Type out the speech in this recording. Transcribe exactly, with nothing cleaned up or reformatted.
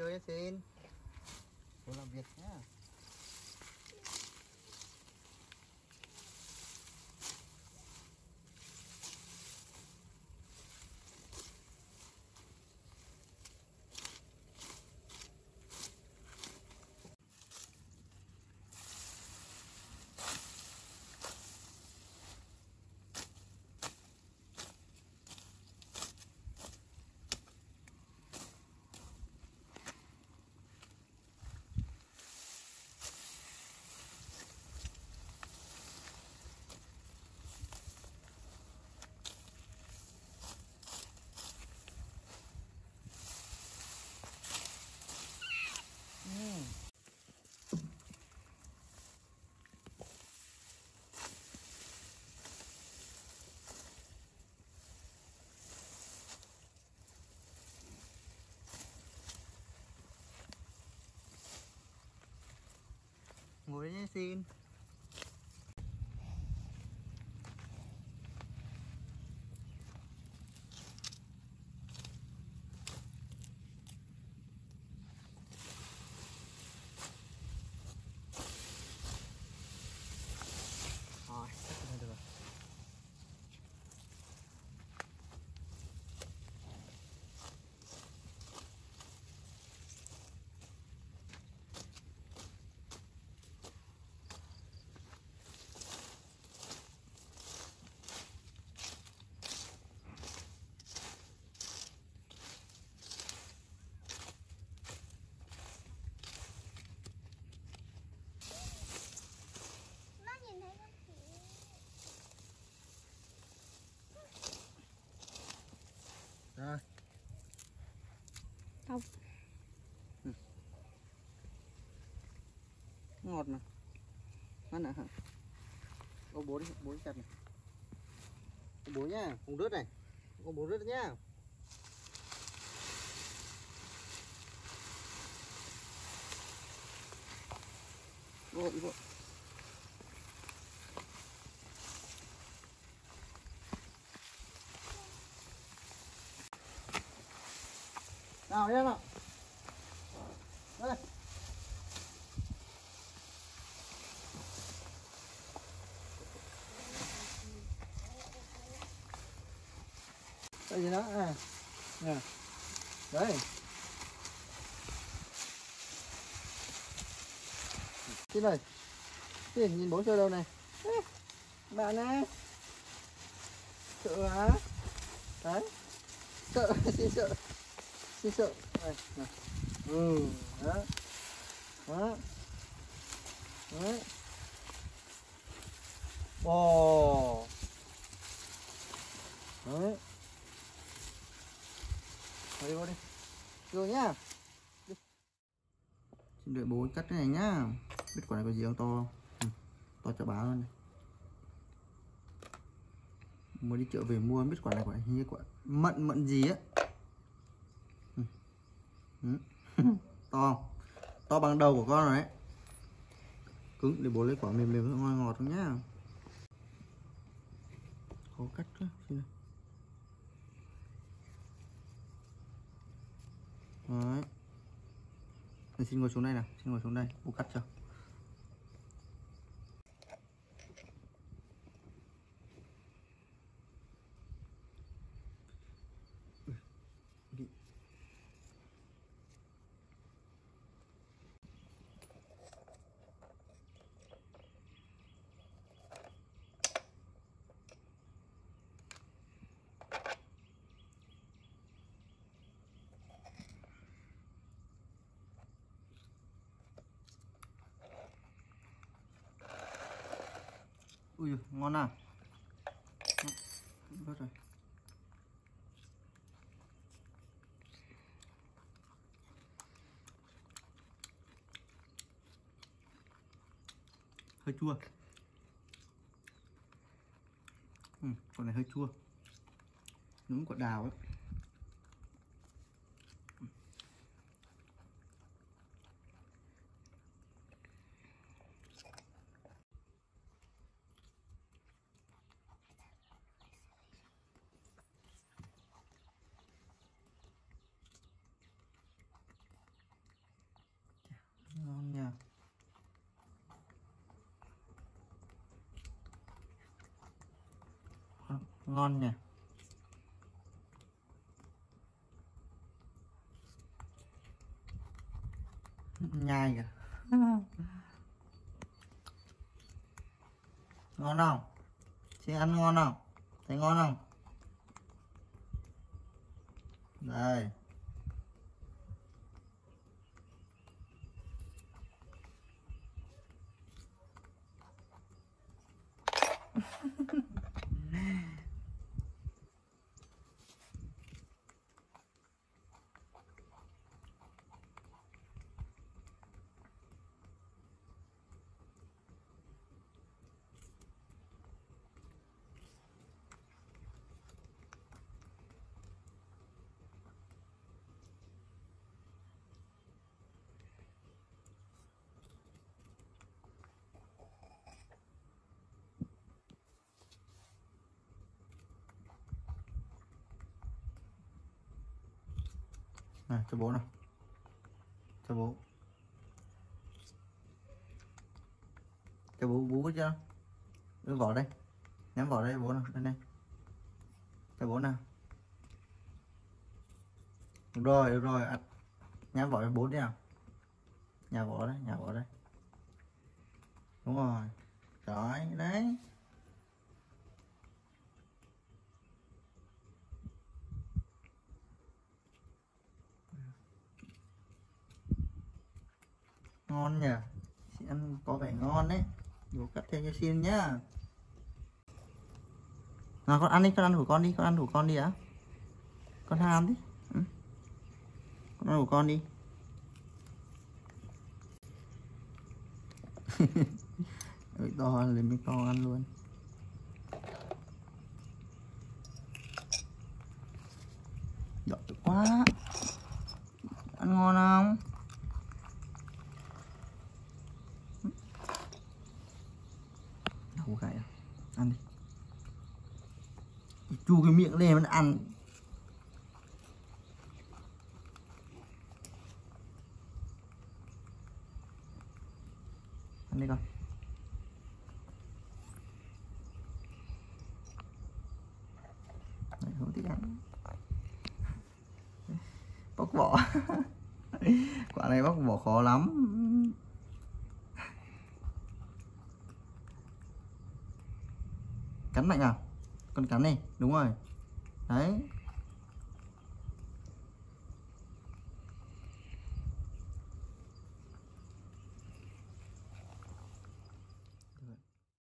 chơi với Xin. Cô làm việc nhá. Ngồi nhé Xin. Rồi, được rồi. Rồi. Không. Ừ. Ngọt mà. Ăn nữa hả? Ông bố đi, bố đi chặt này. Ông bố nhá, không rớt này. Ông bố rớt nhá. Rồi, rồi. Nào em ạ. Đây. Đây gì đó à. Nè. Đấy. Xin ơi. Xin nhìn bố chơi đâu này. Bạn ơi. Sợ hả? Đấy. Sợ, xin sợ. Xin sợ. Đây, này. Ừ, đó. Đó. Đấy. Bò. Đấy. Thôi vô đi. Vô nhá. Đi. Xin đợi bố cắt cái này nhá. Biết quả này có gì không to. Ừ. To cho báo luôn. Mới đi chợ về mua biết quả này quả như quả mận mận gì á. Ừ. To không? To bằng đầu của con rồi đấy. Cứng để bố lấy quả mềm mềm ngon ngọt không nhá. Khó cắt quá. Đấy. Để xin ngồi xuống đây nào. Xin ngồi xuống đây. Bố cắt cho. Ui ngon à. Vớt rồi. Hơi chua. Ừ, quả này hơi chua. Đúng quả đào ấy. ngon nha. Nhai kìa. Ngon không? Chị ăn ngon không? Thấy ngon không? Đây. Này, cho bố nào, cho bố, cho bố bú cho, đưa vỏ đây, ném vỏ đây bố nào, đây đây, cho bố nào, được rồi được rồi, à, ném vỏ cho bố đi nào, nhà vỏ đấy, nhà vỏ đấy, đúng rồi, rồi đấy. Ngon nhỉ, chị ăn có vẻ ngon đấy. Bố cắt thêm cho xin nhá. Nào con ăn đi, con ăn của con đi, con ăn của con đi đã. Con ham đi. Ừ. Con ăn của con đi. Bị to lên, bị to ăn luôn. Đợi quá. Ăn ngon không? Cái ăn đi, chu cái miệng lên nó ăn. Ăn đi con. Đấy, không thích ăn. Bóc vỏ. Quả này bóc vỏ khó lắm. Cắn mạnh à, con cắn đi, đúng rồi đấy.